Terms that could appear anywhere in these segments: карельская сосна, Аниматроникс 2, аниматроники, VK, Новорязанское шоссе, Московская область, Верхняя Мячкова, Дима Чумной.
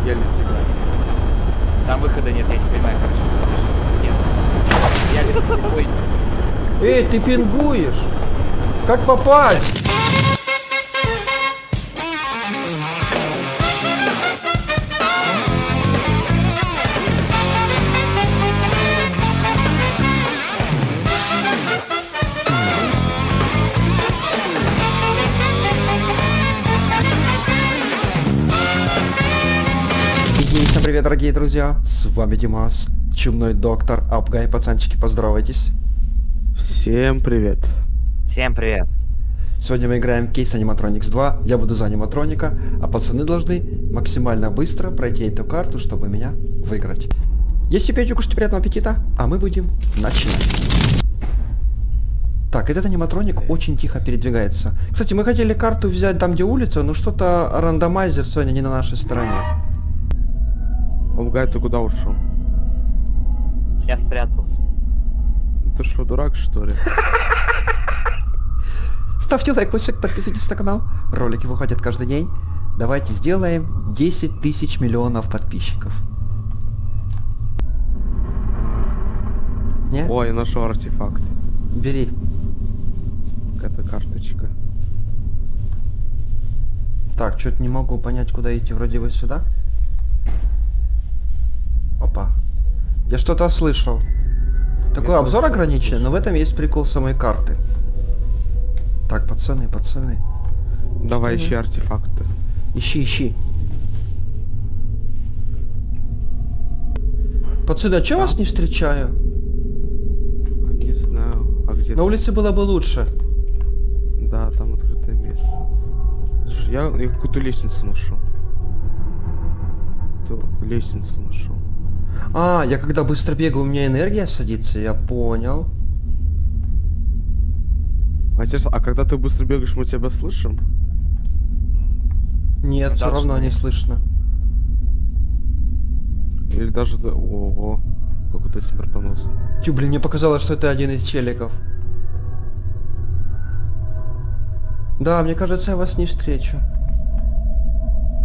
офигенно всегда. Там выхода нет, я не понимаю, короче. Нет. Я лечу пингуй. Эй, ты пингуешь? Как попасть? Всем привет, дорогие друзья, с вами Димас, Чумной доктор, Апгай, пацанчики, поздоровайтесь. Всем привет. Всем привет. Сегодня мы играем кейс Аниматроникс 2, я буду за аниматроника, а пацаны должны максимально быстро пройти эту карту, чтобы меня выиграть. Если петь, кушайте, приятного аппетита, а мы будем начинать. Так, этот аниматроник очень тихо передвигается. Кстати, мы хотели карту взять там, где улица, но что-то рандомайзер сегодня не на нашей стороне. Алгай, ты куда ушел? Я спрятался. Ты что, дурак, что ли? Ставьте лайк, подписывайтесь на канал. Ролики выходят каждый день. Давайте сделаем 10 тысяч миллионов подписчиков. Не? Ой, я нашел артефакт. Бери. Какая-то карточка. Так, что-то не могу понять, куда идти. Вроде бы сюда. Опа. Я что-то слышал. Такой обзор ограниченный, но в этом есть прикол самой карты. Так, пацаны, пацаны. Давай ищи артефакты. Ищи, ищи. Пацаны, а чё вас не встречаю? Не знаю. А где? На улице было бы лучше. Да, там открытое место. Слушай, я какую-то лестницу нашел. Лестницу нашел. А, я когда быстро бегаю, у меня энергия садится, я понял. А когда ты быстро бегаешь, мы тебя слышим? Нет, все равно не слышно. Или даже... Ого, какой-то смертоносный. Тю, блин, мне показалось, что это один из челиков. Да, мне кажется, я вас не встречу.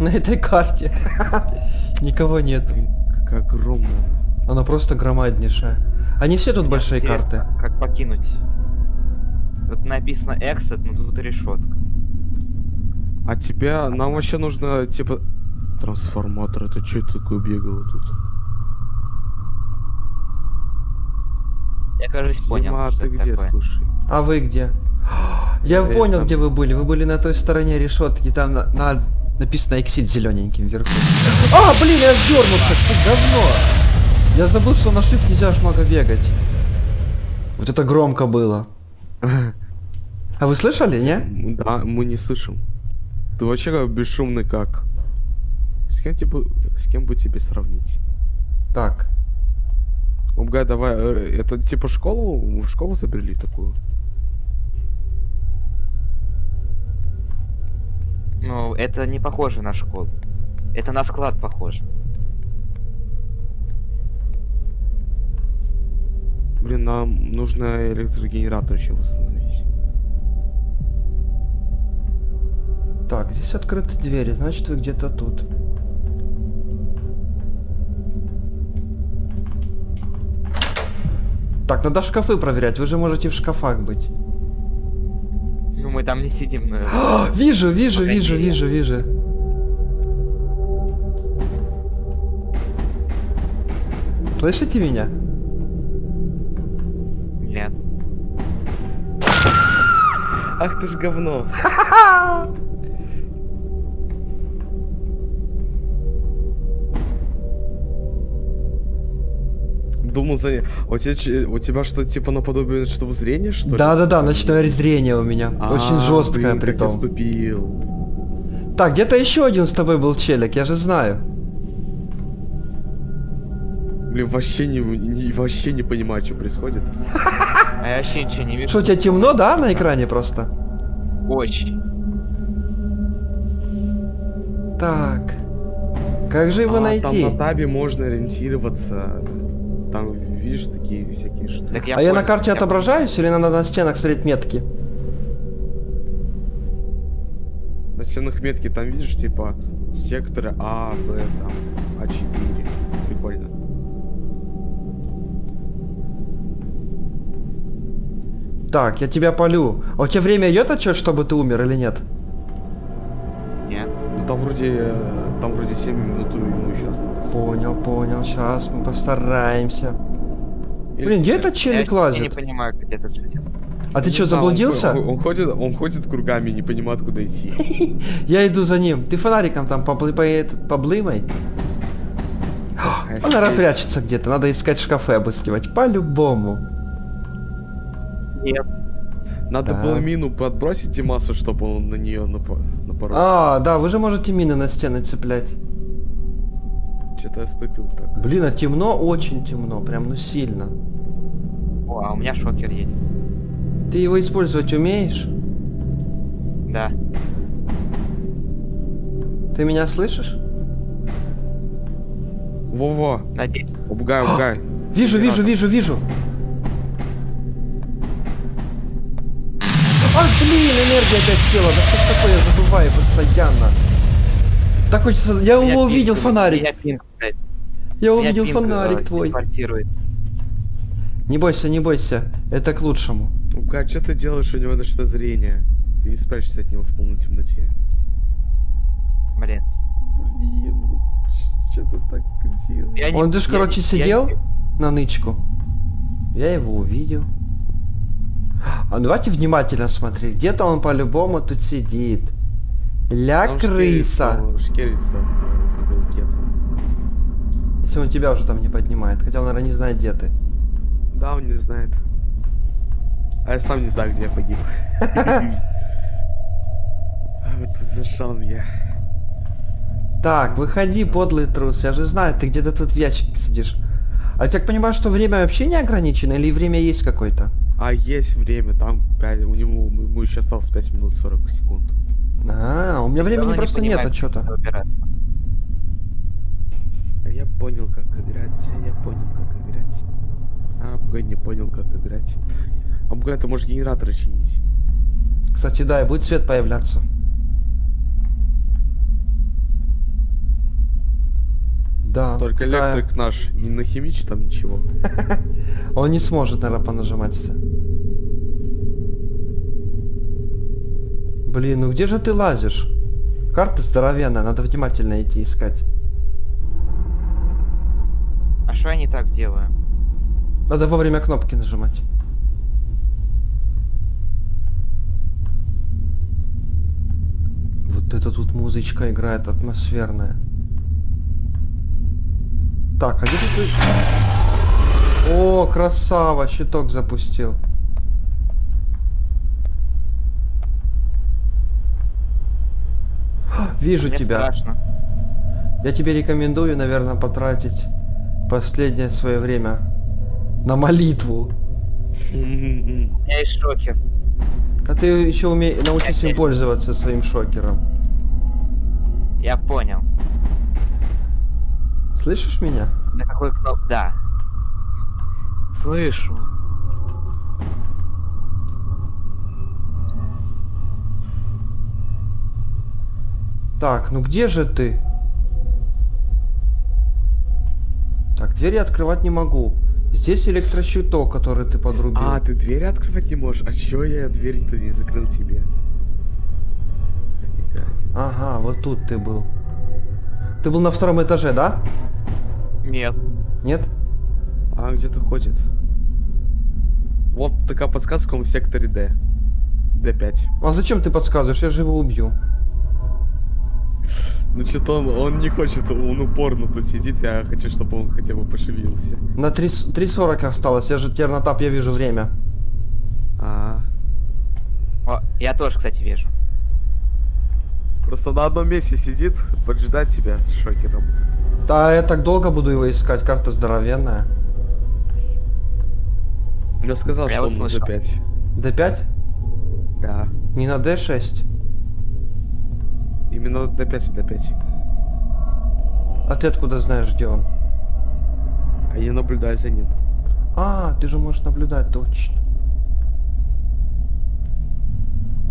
На этой карте. Никого нет. Огромная. Она просто громаднейшая. Они все тут большие карты. Как покинуть? Тут написано exit, но тут решетка. А тебя, нам вообще нужно типа трансформатор. Это что это такое бегало тут? Я, кажется, понял. Дима, ты где, такое. Слушай? А вы где? Я понял, где вы были. Вы были на той стороне решетки, там на... Написано «Exit» зелененьким вверху. А, блин, я сдернулся, как говно. Я забыл, что на shift нельзя ж много бегать. Вот это громко было. А вы слышали, не? Да, мы не слышим. Ты вообще как бесшумный как. С кем бы тебе сравнить? Так. Умгай, давай, это типа школу? Мы в школу забрели такую? Ну, это не похоже на школу. Это на склад похоже. Блин, нам нужно электрогенератор еще восстановить. Так, здесь открыты двери, значит, вы где-то тут. Так, надо шкафы проверять, вы же можете в шкафах быть. Ну мы там не сидим, наверное. Вижу, вижу, вижу, вижу, вижу. Слышите меня? Нет. Ах ты ж говно. Думал за... У тебя что-то типа наподобие, что зрение, что ли? Да-да-да, ночное зрение у меня. Очень жесткое, блин, притом. Как отступил. Так, где-то еще один с тобой был челик, я же знаю. Блин, вообще не понимаю, что происходит. А я вообще ничего не вижу. Что, у тебя темно, да, на экране просто? Очень. Так. Как же его найти? Там на табе можно ориентироваться. Там, видишь, такие всякие штуки. Так, я на карте отображаюсь, или надо на стенах смотреть метки? На сценах метки там видишь, типа, секторы А, Б, там, А4. Прикольно. Так, я тебя палю. А у тебя время идет отчет, чтобы ты умер или нет? Нет. Ну там вроде 7 минут ему еще осталось. Понял, понял. Сейчас мы постараемся. Или блин, где этот челик лазит? Я не понимаю, где этот челик. А ты что, заблудился? Он ходит кругами, не понимает, куда идти. Я иду за ним. Ты фонариком там поблымай. Он, наверное, прячется где-то. Надо искать шкафы, обыскивать. По-любому. Нет. Надо было мину подбросить Димасу, чтобы он на нее напорол. А, да, вы же можете мины на стены цеплять. Что-то я ступил так. Блин, а темно, очень темно. Прям, ну, сильно. О, а у меня шокер есть. Ты его использовать умеешь? Да. Ты меня слышишь? Во-во. Надеюсь. Убегай. Вижу. А, блин, энергия опять села. Да что такое, я забываю постоянно. Так хочется... Я его увидел, фонарик. Я увидел фонарик твой. Не бойся. Это к лучшему. Уга, что ты делаешь? У него на что зрение. Ты не спрячешься от него в полной темноте. Блин, что ты так делал? Он же, короче, сидел на нычку. Я его увидел. А давайте внимательно смотреть. Где-то он по-любому тут сидит. Ля крыса. Если он тебя уже там не поднимает. Хотя он, наверное, не знает, где ты. Да, он не знает. А я сам не знаю, где я погиб. Вот зашел меня. Так, выходи, подлый трус. Я же знаю, ты где-то тут в ящике сидишь. А я так понимаю, что время вообще не ограничено? Или время есть какое-то? А есть время, там 5, у него ему еще осталось 5 минут 40 секунд. А, у меня времени просто нет отчета. А я понял, как играть. Абга не понял, как играть. Абга, ты можешь генераторы чинить. Кстати, да, и будет свет появляться. Да. Только такая... электрик наш не нахимич там ничего. Он не сможет, наверное, понажимать все. Блин, ну где же ты лазишь? Карта здоровенная, надо внимательно идти искать. А что я не так делаю? Надо вовремя кнопки нажимать. Вот это тут музычка играет атмосферная. Так, а где ты... О, красава, щиток запустил. Вижу тебя. Страшно. Я тебе рекомендую, наверное, потратить последнее свое время на молитву. У меня есть шокер. А ты еще научись им пользоваться, своим шокером. Я понял. Слышишь меня? На какой кнопке? Да. Слышу. Так, ну где же ты? Так, двери открывать не могу. Здесь электрощиток, который ты подрубил. А, ты двери открывать не можешь? А чё я дверь-то не закрыл тебе? Ага, вот тут ты был. Ты был на втором этаже, да? Нет. Нет? А где-то ходит. Вот такая подсказка, он в секторе D. D5. А зачем ты подсказываешь? Я же его убью. Ну что-то он не хочет, он упорно тут сидит, я хочу, чтобы он хотя бы пошевелился. На 3:40 осталось, я же теперь на тап, я вижу время. О, я тоже, кстати, вижу. Просто на одном месте сидит, поджидать тебя с шокером. Да, я так долго буду его искать, карта здоровенная. Я сказал, что он на D5. D5? Да. Не на D6? Именно D5. А ты откуда знаешь, где он? А я наблюдаю за ним. А, ты же можешь наблюдать, точно.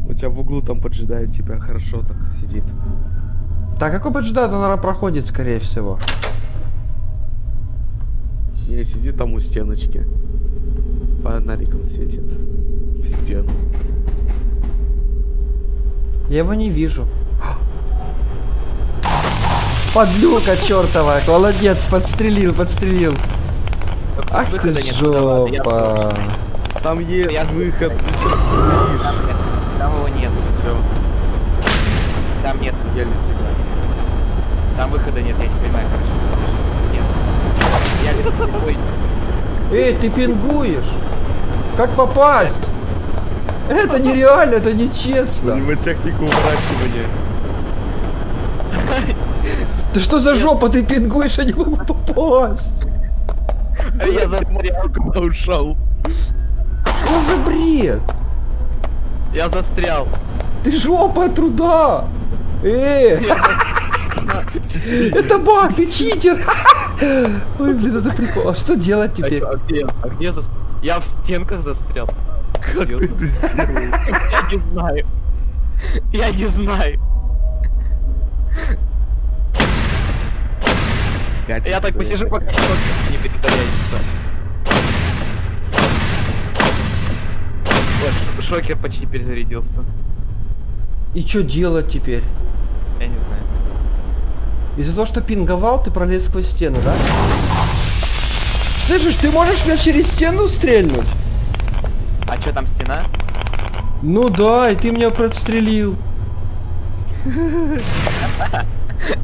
У тебя в углу там поджидает тебя, хорошо так. сидит. Так, какой бэдждат она проходит, скорее всего? Или сидит там у стеночки. Фонариком светит. В стену. Я его не вижу. Подлюка чертова! Молодец, подстрелил, подстрелил. Ах ты жопа. Там есть выход. Там его нет. Все. Там нет. Там выхода нет, я не понимаю, короче. Нет. Я эй, ты пингуешь? Как попасть? Это нереально, это нечестно. У него техника уворачивания. Ты что за жопа, ты пингуешь, я не могу попасть. А я застрял, куда ушел. Что за бред? Я застрял. Ты жопа от труда. Это баг, ты читер. Ой, блин, это прикол. А что делать теперь? А где застрял? Я в стенках застрял. Как ты это сделал? Я не знаю. Я не знаю. Я так посижу, пока не перетаряется. Вот, шокер почти перезарядился. И что делать теперь? Я не знаю. Из-за того, что пинговал, ты пролез сквозь стену, да? Слышишь, ты можешь меня через стену стрельнуть? А что там, стена? Ну да, и ты меня прострелил.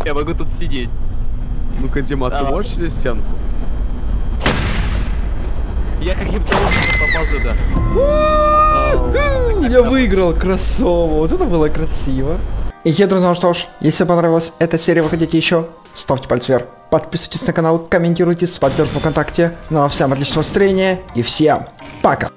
Я могу тут сидеть. Ну-ка, Дима, ты можешь через стенку? Я каким-то образом попал туда. Я выиграл, красава. Вот это было красиво. И, друзья, ну что ж, если понравилась эта серия, вы хотите еще, ставьте палец вверх. Подписывайтесь на канал, комментируйте, поддерживайте ВКонтакте. Ну а всем отличного настроения и всем пока.